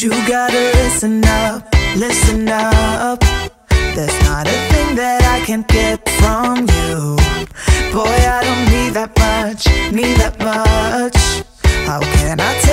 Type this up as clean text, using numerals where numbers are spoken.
You gotta listen up, listen up. There's not a thing that I can't get from you. Boy, I don't need that much, need that much. How can I tell?